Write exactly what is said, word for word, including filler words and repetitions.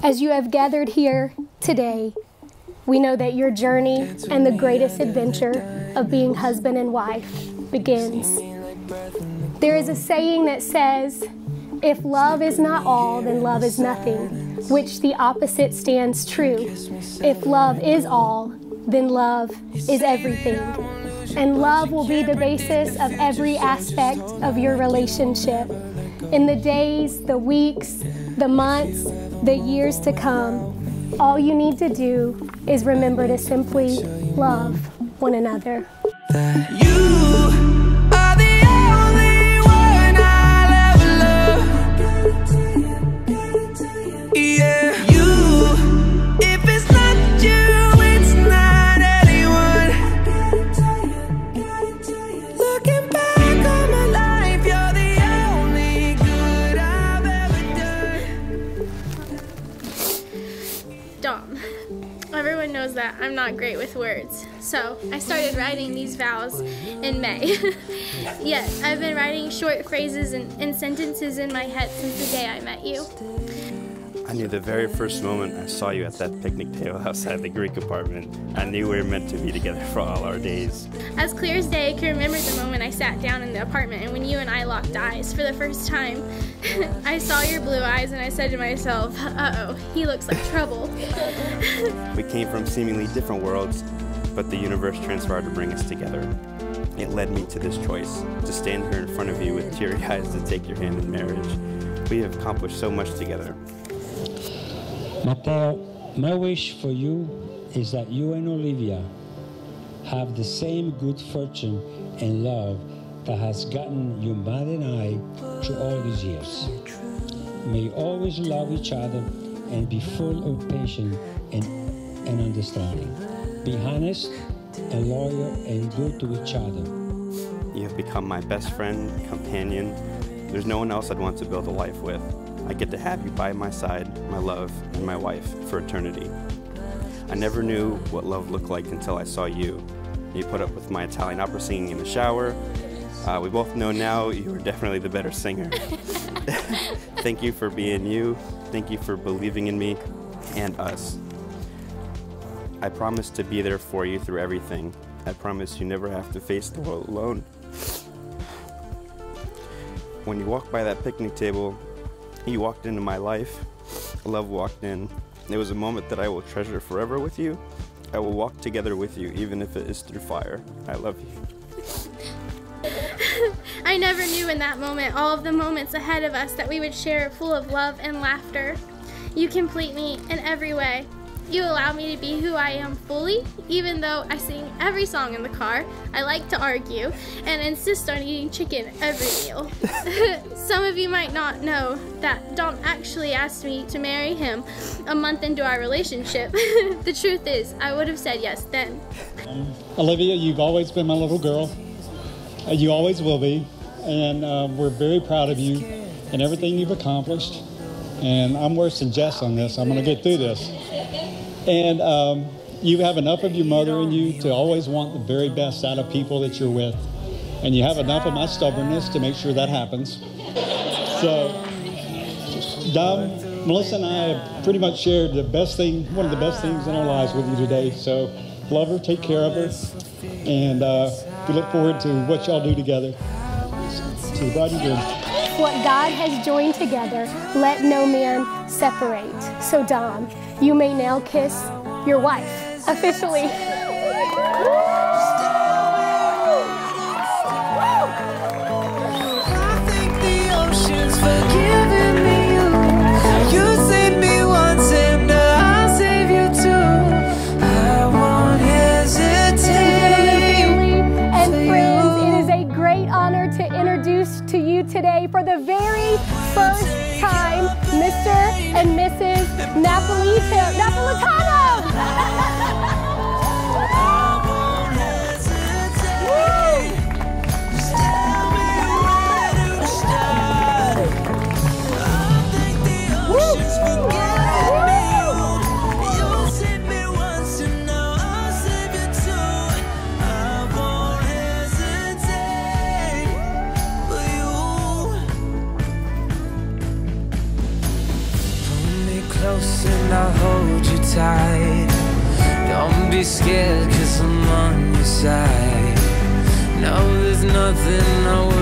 As you have gathered here today, we know that your journey and the greatest adventure of being husband and wife begins. There is a saying that says, if love is not all, then love is nothing, which the opposite stands true. If love is all, then love is everything. And love will be the basis of every aspect of your relationship. In the days, the weeks, the months, the years to come, all you need to do is remember to simply love one another. You. Dom, everyone knows that I'm not great with words, so I started writing these vows in May. Yes, I've been writing short phrases and, and sentences in my head since the day I met you. I knew the very first moment I saw you at that picnic table outside the Greek apartment, I knew we were meant to be together for all our days. As clear as day, I can remember the moment I sat down in the apartment and when you and I locked eyes for the first time. I saw your blue eyes and I said to myself, uh-oh, he looks like trouble. We came from seemingly different worlds, but the universe transpired to bring us together. It led me to this choice, to stand here in front of you with teary eyes to take your hand in marriage. We have accomplished so much together. Mateo, my wish for you is that you and Olivia have the same good fortune and love that has gotten your mother and I through all these years. May you always love each other and be full of patience and, and understanding. Be honest and loyal and good to each other. You have become my best friend, companion. There's no one else I'd want to build a life with. I get to have you by my side, my love, and my wife for eternity. I never knew what love looked like until I saw you. You put up with my Italian opera singing in the shower. Uh, we both know now you are definitely the better singer. Thank you for being you. Thank you for believing in me and us. I promise to be there for you through everything. I promise you never have to face the world alone. When you walk by that picnic table, you walked into my life. Love walked in. It was a moment that I will treasure forever with you. I will walk together with you, even if it is through fire. I love you. I never knew in that moment, all of the moments ahead of us that we would share full of love and laughter. You complete me in every way. You allow me to be who I am fully, even though I sing every song in the car, I like to argue, and insist on eating chicken every meal. Some of you might not know that Dom actually asked me to marry him a month into our relationship. The truth is, I would have said yes then. Um, Olivia, you've always been my little girl. Uh, you always will be, and uh, we're very proud of you and everything you've accomplished. And I'm worse than Jess on this. I'm going to get through this. And um, you have enough of your mother in you to always want the very best out of people that you're with. And you have enough of my stubbornness to make sure that happens. So, Dom, Melissa and I have pretty much shared the best thing, one of the best things in our lives with you today. So, love her, take care of her, and uh, we look forward to what y'all do together. To the bride and groom. What God has joined together, let no man separate. So Dom, you may now kiss your wife, officially. To you today for the very first time, Mister and Missus Napolitano. Napolitano! Woo! Woo! Woo! close and I'll hold you tight. Don't be scared, cause I'm on your side. No, there's nothing I